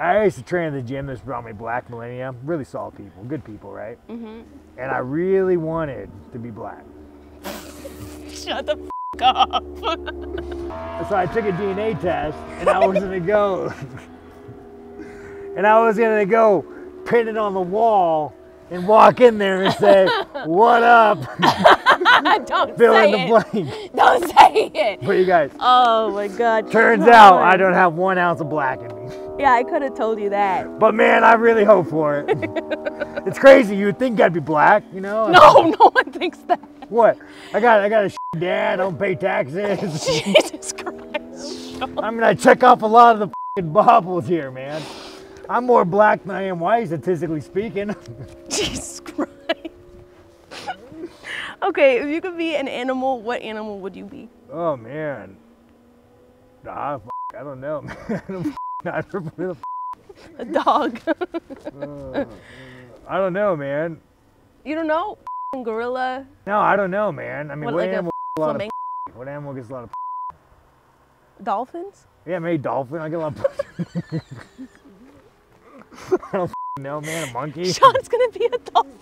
I used to train at the gym that's brought me black millennia. Really solid people. Good people, right? Mm-hmm. And I really wanted to be black. Shut the f*** up. So I took a D N A test, and I was going to go... And I was gonna go pin it on the wall and walk in there and say, "What up?" Don't Fill say in the it. Blank. Don't say it. But you guys. Oh my God. Turns God. out I don't have one ounce of black in me. Yeah, I could have told you that. But man, I really hope for it. It's crazy. You would think I'd be black, you know? No, no one thinks that. What? I got, I got a shit dad. I don't pay taxes. Jesus Christ. I mean, I check off a lot of the f***ing bobbles here, man. I'm more black than I am white, statistically speaking. Jesus Christ. Okay, if you could be an animal, what animal would you be? Oh, man. Nah, f I don't know, man. I don't know. A dog. uh, I don't know, man. You don't know? F***ing gorilla? No, I don't know, man. I mean, what, what like animal gets a lot of f***ing? What animal gets a lot of f***ing? Dolphins? Yeah, maybe dolphin. I get a lot of... I don't know, man. A monkey? Sean's gonna be a dolphin.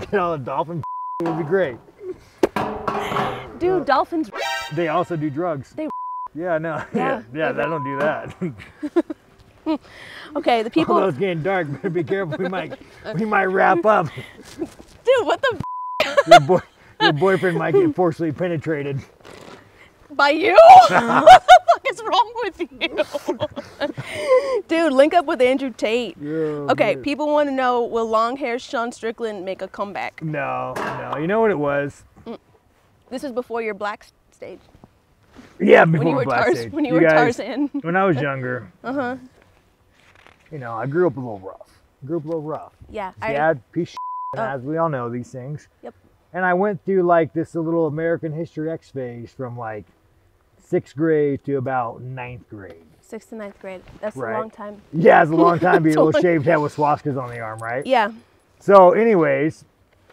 Get all the dolphin would be great. Dude, dolphins. They also do drugs. They. Yeah, no. Yeah, yeah. yeah they don't do that. Okay, the people. Although it's getting dark. Better be careful. We might, we might wrap up. Dude, what the? Your boy, your boyfriend might get forcibly penetrated. By you? What the fuck is wrong with you? Dude, link up with Andrew Tate. Yeah, okay, dude. People want to know, will long-haired Sean Strickland make a comeback? No, no. You know what it was? This is before your black stage. Yeah, before when you were black Tars stage. When you, you were guys, Tarzan. When I was younger. Uh-huh. You know, I grew up a little rough. Grew up a little rough. Yeah. Dad, I, piece of shit, oh. as we all know these things. Yep. And I went through like this little American History X phase from like sixth grade to about ninth grade. Sixth to ninth grade. That's right. A long time. Yeah, it's a long time. Being a little shaved head with swastikas on the arm, right? Yeah. So, anyways,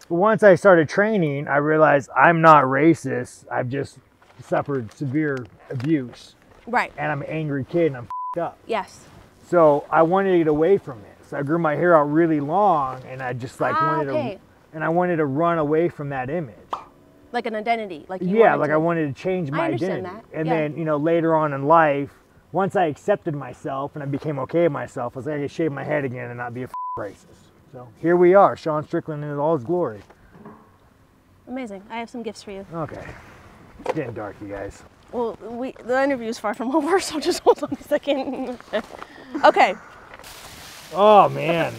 once I started training, I realized I'm not racist. I've just suffered severe abuse. Right. And I'm an angry kid, and I'm f***ed up. Yes. So I wanted to get away from this. I grew my hair out really long, and I just like ah, wanted okay. to, and I wanted to run away from that image. Like an identity, like you yeah, like to. I wanted to change my I understand identity, that. and yeah. then you know later on in life, once I accepted myself and I became okay with myself, I was like, I could shave my head again and not be a f racist. So here we are, Sean Strickland in all his glory. Amazing. I have some gifts for you. Okay, it's getting dark, you guys. Well, we the interview is far from over, so just hold on a second. Okay. Oh man.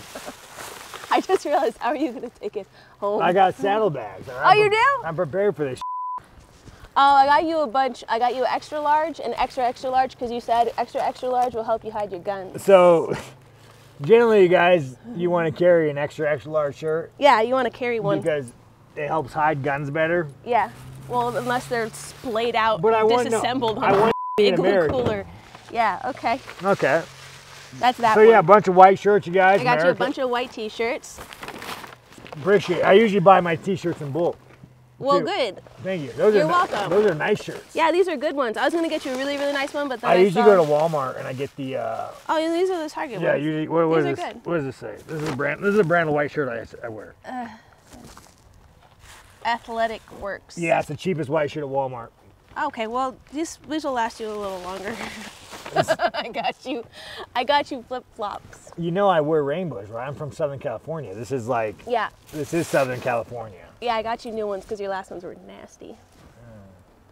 I just realized, how are you going to take it home? I got saddlebags. Right? Oh, I'm you do? I'm prepared for this. Oh, uh, I got you a bunch. I got you extra large and extra, extra large because you said extra, extra large will help you hide your gun. So, generally, you guys, you want to carry an extra, extra large shirt? Yeah, you want to carry one. Because it helps hide guns better? Yeah. Well, unless they're splayed out, but I disassembled want, no, on I a big cooler. Yeah, okay. Okay. That's that So one. yeah, a bunch of white shirts, you guys. I got America. you a bunch of white t-shirts. Appreciate it. I usually buy my t-shirts in bulk. Well, too. good. Thank you. Those You're are welcome. Those are nice shirts. Yeah, these are good ones. I was going to get you a really, really nice one, but then I, I usually saw... go to Walmart and I get the... Uh... Oh, these are the Target yeah, ones. Yeah, usually... What, what, these is are this? Good. What does this say? This is a brand This is a brand of white shirt I, I wear. Uh, Athletic Works. Yeah, it's the cheapest white shirt at Walmart. Okay, well, these, these will last you a little longer. I got you. I got you flip-flops. You know I wear rainbows, right? I'm from Southern California. This is like... Yeah. This is Southern California. Yeah, I got you new ones because your last ones were nasty.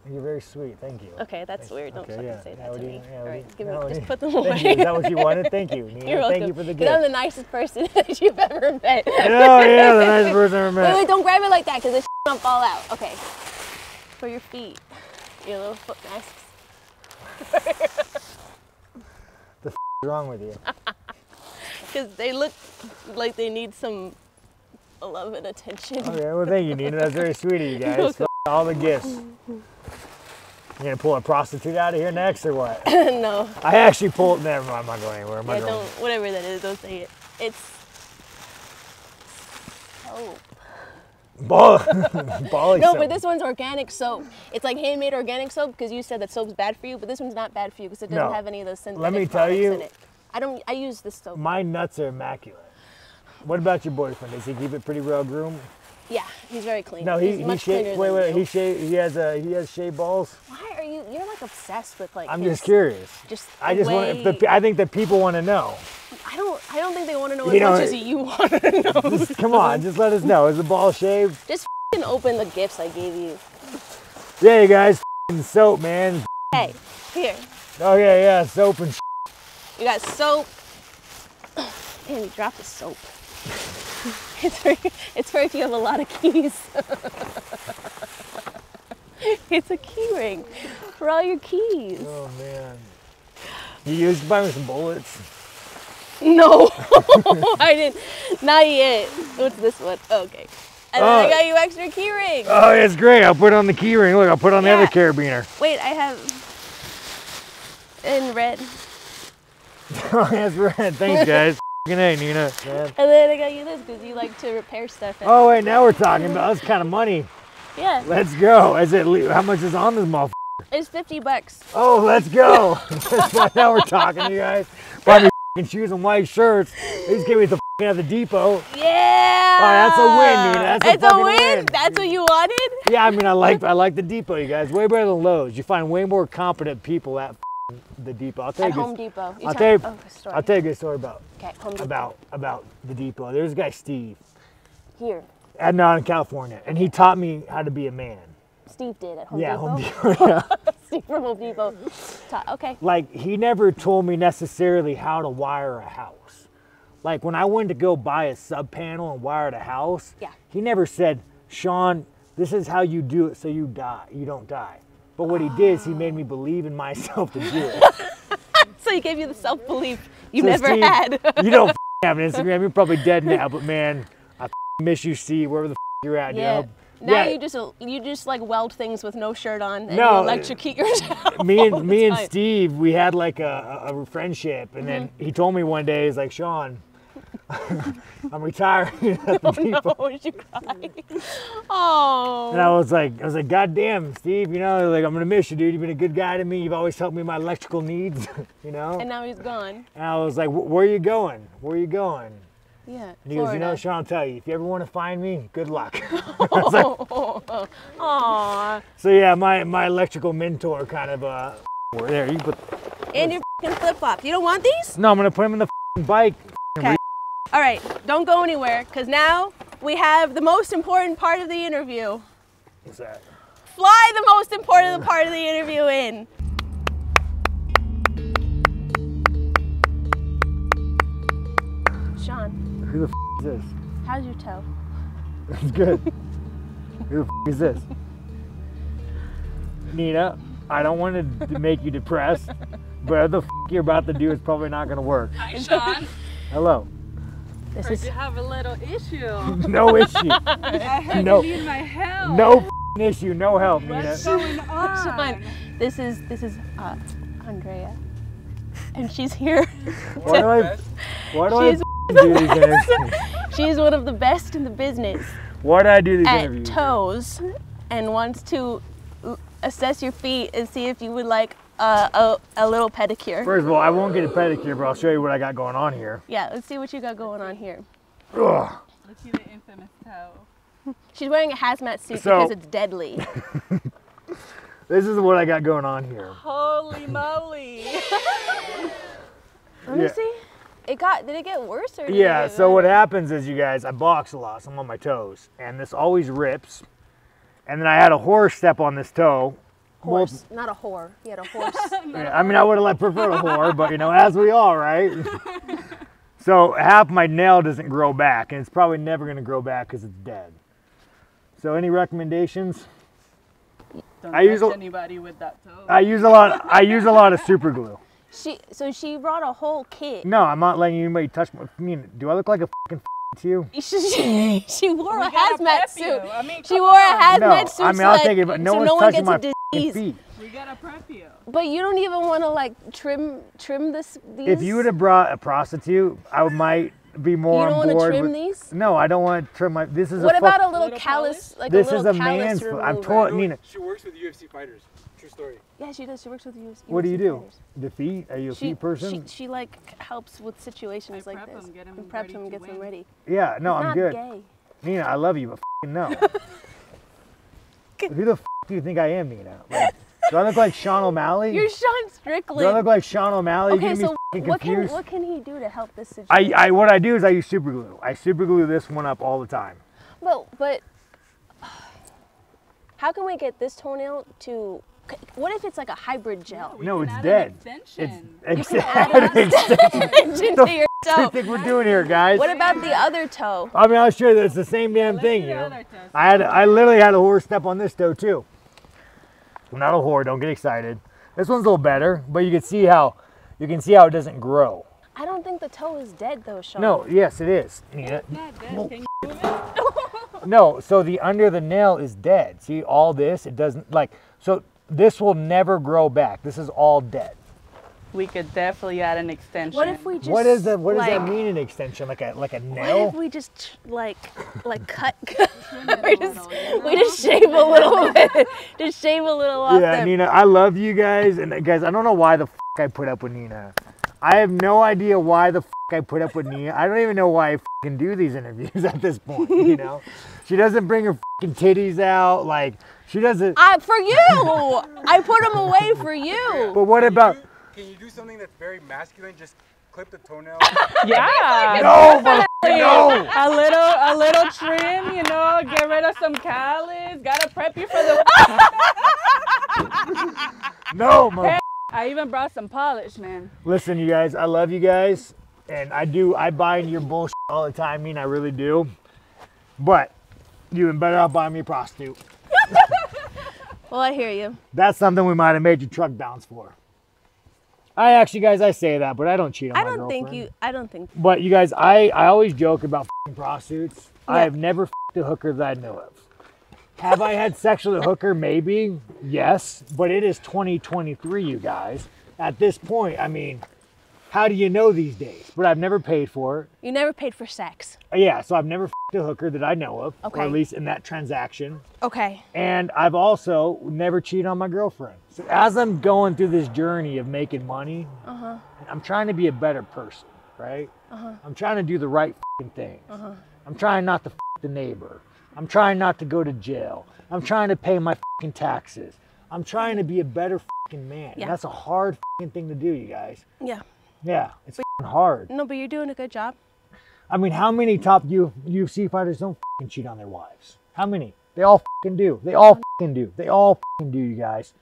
Mm. You're very sweet. Thank you. Okay, that's thank weird. You. Don't okay, yeah. say that, that to you, me. Yeah, all right, you, give me, no, just put them away. Thank you. Is that what you wanted? Thank you, Nina. You're welcome. Thank you for the gift. I'm the nicest person that you've ever met. Oh, yeah, the nicest person I've ever met. Wait, wait, don't grab it like that because this don't fall out. Okay. For your feet. Your little foot masks. What's wrong with you? Because they look like they need some love and attention. Okay, well thank you, Nina. That's very sweet of you guys. F all the gifts. You gonna pull a prostitute out of here next or what? No. I actually pulled. Never mind. I'm not going anywhere. I'm not yeah, going. Don't, whatever that is, don't say it. It's soap. Ball. Bally no, soap. But this one's organic soap. It's like handmade organic soap because you said that soap's bad for you, but this one's not bad for you because it doesn't no. have any of those synthetic Let me tell you, in it. I don't. I use this soap. My nuts are immaculate. What about your boyfriend? Does he keep it pretty well groomed? Yeah, he's very clean. No, he he's he much shaved, Wait, wait. He shaved. He has a. He has shaved balls. Why are you? You're like obsessed with like. I'm his, just curious. Just. I just way... want. The, I think that people want to know. I don't. I don't think they want to know as you know, much as you want to know. Just, come on, just let us know. Is the ball shaved? Just f***ing open the gifts I gave you. Yeah, you guys, f***ing soap, man. Hey, here. Oh yeah, yeah, soap and. You got soap. Damn, you dropped the soap. It's for, it's for if you have a lot of keys. It's a key ring for all your keys. Oh man. You used to buy me some bullets. No, I didn't. Not yet. What's this one? Okay. And oh. then I got you extra key ring. Oh, it's great. I'll put it on the key ring. Look, I'll put it on yeah. the other carabiner. Wait, I have in red. Oh, that's red. Thanks, guys. A, Nina. Man. And then I got you this because you like to repair stuff. And oh, wait, now we're talking about this kind of money. Yeah. Let's go. Is it? How much is on this motherfucker? It's fifty bucks. Oh, let's go. Now we're talking, you guys. Buy me shoes and white shirts. These give me the at the Depot. Yeah. Oh, that's a win, Nina. That's a, a win. win. That's what you wanted? Yeah, I mean, I like I like the Depot, you guys. Way better than Lowe's. You find way more competent people at the Depot. I'll tell at you Home this, Depot. You I'll, tell you, oh, story. I'll tell you a good story about, okay, Home Depot. about about the Depot. There's a guy, Steve. Here. At, no, in California. And he taught me how to be a man. Steve did at Home yeah, Depot? Home Depot yeah, Steve from Home Depot. Okay. Like, he never told me necessarily how to wire a house. Like, when I wanted to go buy a sub panel and wire a house, yeah. he never said, Sean, this is how you do it so you die. You don't die. But what oh. he did is he made me believe in myself to do it. So he gave you the self-belief you so never Steve, had. You don't have an Instagram. You're probably dead now, but man, I miss you, Steve, wherever the you're at, yeah. you know? Now yeah. you just you just like weld things with no shirt on and no, you electrocute yourself. Me and me and Steve, we had like a, a friendship, and mm-hmm. then he told me one day, he's like, Sean, I'm retiring. Oh no, no, you cry. Oh. And I was like, I was like, God damn, Steve, you know, like I'm gonna miss you, dude. You've been a good guy to me. You've always helped me with my electrical needs, you know. And now he's gone. And I was like, where are you going? Where are you going? Yeah, and he Florida. goes, you know, Sean, I'll tell you, if you ever want to find me, good luck. Like, aww. So yeah, my, my electrical mentor kind of, uh, there, you put. And your flip-flops. You don't want these? No, I'm going to put them in the bike. Okay. All right, don't go anywhere, because now we have the most important part of the interview. What's that? Fly the most important part of the interview in. Sean. Who the f is this? How's your toe? It's good. Who the f is this? Nina, I don't want to make you depressed, but what the f you're about to do is probably not going to work. Hi, Sean. Hello. This is... You have a little issue. No issue. I heard no, you need my help. No f issue, no help, Nina. What's going on? This is, this is uh, Andrea, and she's here. Why do I... Why do she's I... She's one of the best in the business. Why did I do these at interviews? At toes, and wants to assess your feet and see if you would like uh, a, a little pedicure. First of all, I won't get a pedicure, but I'll show you what I got going on here. Yeah, let's see what you got going on here. Ugh. Let's see the infamous toe. She's wearing a hazmat suit so, because it's deadly. This is what I got going on here. Holy moly! Let me yeah. see. It got, did it get worse or did Yeah, it, so what happens is, you guys, I box a lot, so I'm on my toes. And this always rips. And then I had a horse step on this toe. Horse, well, not a whore. He had a horse. Yeah, I mean, I would have like preferred a whore, but you know, as we all, right? So half my nail doesn't grow back, and it's probably never going to grow back because it's dead. So any recommendations? Don't I use a, anybody with that toe. I use a lot, I use a lot of super glue. She so she brought a whole kit. No, I'm not letting anybody touch me. I mean, do I look like a fucking f to you? she, she wore we a hazmat suit. You. I mean, she wore on. a hazmat no, suit. I mean, I'll so take it, but no so one's no one touching my disease. feet. We gotta prep you. But you don't even want to like trim trim this. These? If you would have brought a prostitute, I might be more on board. You don't want to trim with, these? No, I don't want to trim my. This is. What a about a little, little callus? Like this a little is a man's. I'm told, Nina. She works with U F C fighters. True story. Yeah, she does. She works with you. What do you do? Defeat? Are you a she, feet person? She, she like helps with situations I like prep this. Him, get him and preps him and gets win. him ready. Yeah, no, He's I'm not good. Gay. Nina, I love you, but f***ing no. Who the f*** do you think I am, Nina? Like, do I look like Sean O'Malley? You're Sean Strickland. Do I look like Sean O'Malley? Okay, so me what confused? can what can he do to help this situation? I, I what I do is I use super glue. I super glue this one up all the time. Well, but how can we get this toenail to? What if it's like a hybrid gel? No, no it's dead. Extension. It's you can add an extension to your toe. What do you think we're doing here, guys? What about the other toe? I mean, I'll show you that it's the same damn Let's thing, you know. I had, I literally had a horse step on this toe too. I'm not a whore. Don't get excited. This one's a little better, but you can see how, you can see how it doesn't grow. I don't think the toe is dead though, Sean. No, yes, it is. Yeah. It's not dead. Well, can you move it? No, so the under the nail is dead. See all this? It doesn't like so. This will never grow back. This is all dead. We could definitely add an extension. What if we just? What is the? What does like, that mean? An extension, like a like a nail? What if we just like like cut? we just we just shave a little bit. Just shave a little off. Yeah, them. Nina, I love you guys, and guys, I don't know why the f I put up with Nina. I have no idea why the f I put up with Nina. I don't even know why I f***ing do these interviews at this point. You know, she doesn't bring her f***ing titties out like she doesn't. I for you. I put them away for you. But what about? Can you do something that's very masculine? Just clip the toenail. Yeah. No, no. A little, a little trim, you know. Get rid of some callus. Gotta prep you for the. No, mother. I even brought some polish, man. Listen, you guys. I love you guys, and I do. I buy into your bullshit all the time. I mean, I really do. But you even better not buy me a prostitute. Well, I hear you. That's something we might have made your truck bounce for. I actually, guys, I say that, but I don't cheat on my girlfriend. I don't think you, I don't think. But you guys, I, I always joke about f***ing prostitutes. Yeah. I have never f***ed a hooker that I know of. Have I had sex with a hooker? Maybe, yes. But it is twenty twenty-three, you guys. At this point, I mean, how do you know these days? But I've never paid for it. You never paid for sex. Yeah, so I've never f***ed a hooker that I know of, okay. Or at least in that transaction. Okay. And I've also never cheated on my girlfriend. So as I'm going through this journey of making money, uh-huh. I'm trying to be a better person, right? Uh-huh. I'm trying to do the right f***ing things. Uh-huh. I'm trying not to f*** the neighbor. I'm trying not to go to jail. I'm trying to pay my f***ing taxes. I'm trying to be a better f***ing man. Yeah. That's a hard f***ing thing to do, you guys. Yeah. Yeah, it's f***ing hard. No, but you're doing a good job. I mean, how many top U F C fighters don't f***ing cheat on their wives? How many? They all f***ing do. They all f***ing do. They all f***ing do, you guys.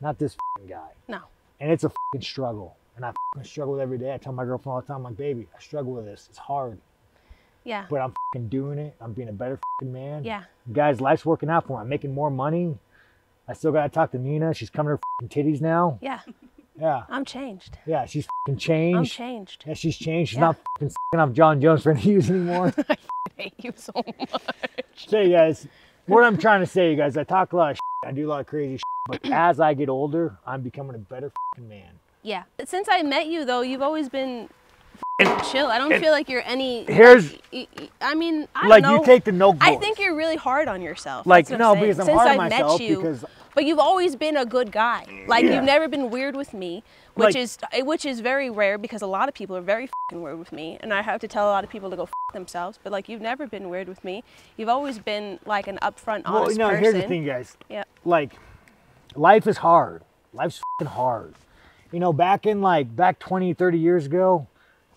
Not this f***ing guy. No. And it's a f***ing struggle. And I f***ing struggle with it every day. I tell my girlfriend all the time, I'm like, baby, I struggle with this. It's hard. Yeah. But I'm f***ing doing it. I'm being a better f***ing man. Yeah. Guys, life's working out for me. I'm making more money. I still got to talk to Nina. She's coming to her f***ing titties now. Yeah. Yeah. I'm changed. Yeah, she's f***ing changed. I'm changed. Yeah, she's changed. She's yeah. not f***ing sucking off John Jones for any use anymore. I hate you so much. So you guys, what I'm trying to say, you guys, I talk a lot of shit, I do a lot of crazy shit, but as I get older, I'm becoming a better f***ing man. Yeah. Since I met you, though, you've always been f***ing chill. I don't and feel like you're any... Here's... I mean, I don't like know. Like, you take the no I think you're really hard on yourself. Like, no, I'm because I'm Since hard on I myself met you, because... But you've always been a good guy. Like yeah. you've never been weird with me, which like, is which is very rare because a lot of people are very f***ing weird with me, and I have to tell a lot of people to go f*** themselves. But like you've never been weird with me. You've always been like an upfront, honest well, no, person. Here's the thing, guys. Yeah. Like, life is hard. Life's f***ing hard. You know, back in like back twenty, thirty years ago,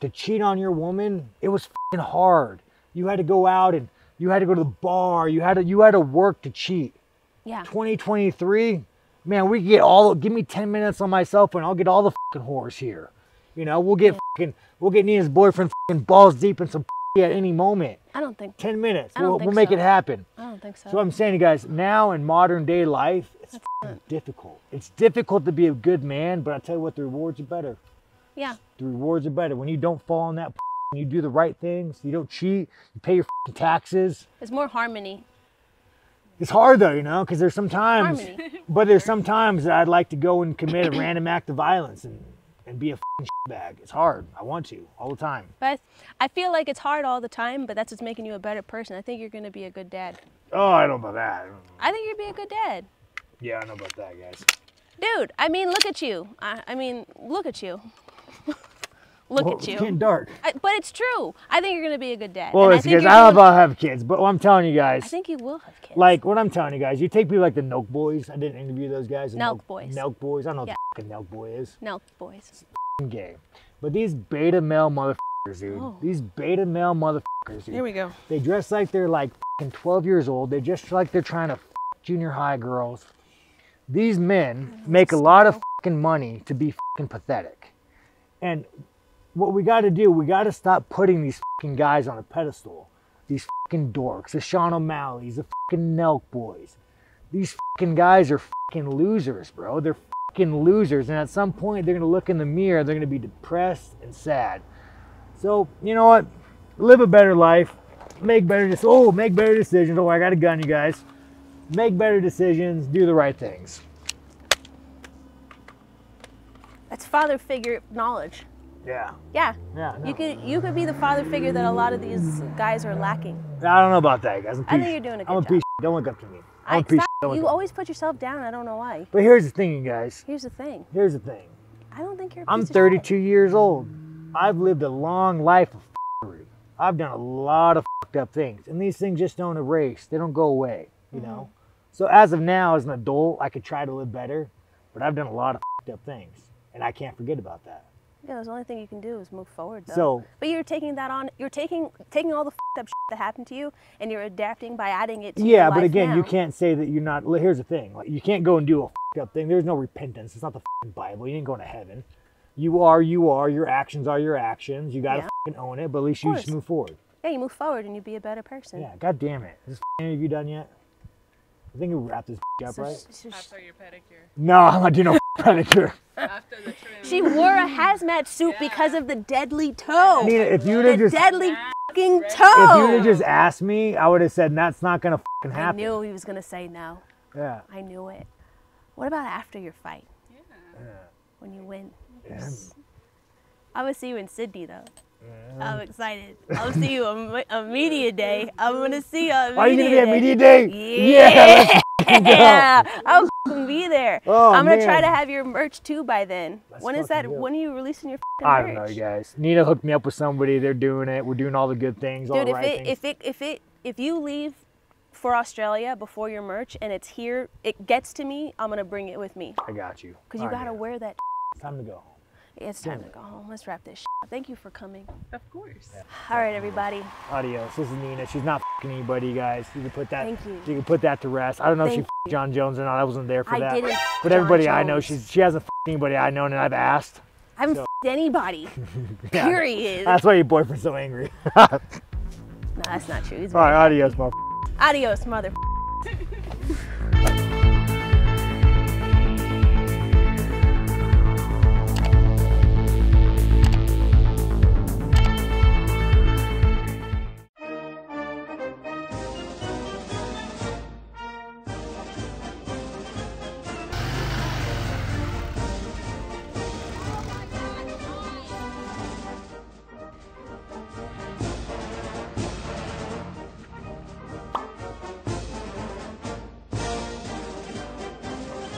to cheat on your woman, it was f***ing hard. You had to go out and you had to go to the bar. You had to you had to work to cheat. Yeah. twenty twenty-three, man, we get all, give me ten minutes on my cell phone, I'll get all the fucking whores here. You know, we'll get yeah. fucking, we'll get Nina's boyfriend fucking balls deep in some at any moment. I don't think. ten minutes, I don't we'll, think we'll make so. it happen. I don't think so. So what I'm saying, you guys, now in modern day life, it's fucking difficult. It's difficult to be a good man, but I tell you what, the rewards are better. Yeah. The rewards are better. When you don't fall on that, when you do the right things, you don't cheat, you pay your fucking taxes. It's more harmony. It's hard though, you know, because there's sometimes, but there's sometimes that I'd like to go and commit a random act of violence and, and be a f***ing shitbag. It's hard. I want to all the time. But I feel like it's hard all the time, but that's what's making you a better person. I think you're going to be a good dad. Oh, I don't know about that. I think you'd be a good dad. Yeah, I know about that, guys. Dude, I mean, look at you. I, I mean, look at you. Look well, at you. It's getting dark. I, but it's true. I think you're going to be a good dad. Well, and it's because I don't know if I'll have kids, but what I'm telling you guys. I think you will have kids. Like, what I'm telling you guys, you take people like the Nelk Boys. I didn't interview those guys. Nelk Boys. Nelk Boys. I don't know yeah. what the fucking Nelk Boy is. Nelk Boys. It's f***ing gay. But these beta male motherfuckers, dude. Oh. These beta male motherfuckers, dude. Here we go. They dress like they're like fucking twelve years old. They just like they're trying to f*** junior high girls. These men make a lot of fucking money to be fucking pathetic. And... what we got to do, we got to stop putting these fucking guys on a pedestal. These fucking dorks, the Sean O'Malleys, the fucking Nelk Boys. These fucking guys are fucking losers, bro. They're fucking losers. And at some point, they're going to look in the mirror. They're going to be depressed and sad. So, you know what? Live a better life. Make better decisions. Oh, make better decisions. Oh, I got a gun, you guys. Make better decisions. Do the right things. That's father figure knowledge. Yeah. Yeah. Yeah. No. You could you could be the father figure that a lot of these guys are lacking. I don't know about that, guys. I'm I think you're doing a good I'm a job. Piece don't look up to me. I'm I, a piece stop, don't you always put yourself down. I don't know why. But here's the thing, you guys. Here's the thing. Here's the thing. I don't think you're a piece I'm thirty-two of years old. I've lived a long life of f***ery. I've done a lot of f***ed up things. And these things just don't erase. They don't go away, you mm-hmm. know? So as of now, as an adult, I could try to live better. But I've done a lot of f***ed up things. And I can't forget about that. Yeah, the only thing you can do is move forward, though. So, but you're taking that on. You're taking taking all the f***ed up shit that happened to you, and you're adapting by adding it to yeah, your life. Yeah, but again, now. You can't say that you're not. Here's the thing. Like, you can't go and do a f***ed up thing. There's no repentance. It's not the f***ing Bible. You ain't going to heaven. You are, you are. Your actions are your actions. You got to yeah. f***ing own it, but at least you just move forward. Yeah, you move forward, and you be a better person. Yeah, God damn it. Is this f***ing interview done yet? I think we wrapped this so, up, right? So, so, After your pedicure. No, I'm not doing no pedicure. After the trim. She wore a hazmat suit yeah. because of the deadly toe. Nina, if you'd have just deadly fucking toe. If you'd have just asked me, I would have said that's not gonna fucking happen. I knew he was gonna say no. Yeah. I knew it. What about after your fight? Yeah. yeah. When you win. Yeah. I would see you in Sydney though. Yeah. I'm excited. I'll see you on, on media day. I'm gonna see you on media day. Are you gonna be at media day? Yeah. yeah Yeah, I'll be there. Oh, I'm gonna man. try to have your merch too by then. That's when is that? Dope. When are you releasing your merch? I don't know, you guys. Nina hooked me up with somebody. They're doing it. We're doing all the good things. Dude, all the if right it, things. if it, if it, if you leave for Australia before your merch and it's here, it gets to me. I'm gonna bring it with me. I got you. Cause all you right, gotta man. wear that. It's time to go. It's time to go home. Let's wrap this up. Thank you for coming. Of course. Yeah. All right, everybody. Adios. This is Nina. She's not f***ing anybody, you guys. You can put that. Thank you. You can put that to rest. I don't know Thank if she f***ed John Jones or not. I wasn't there for I that. Didn't but John everybody Jones. I know, she's she hasn't f***ed anybody I know, and I've asked. I haven't so. f***ed anybody. yeah, Period. That's why your boyfriend's so angry. No, that's not true. He's All right, adios, mother. Adios, mother.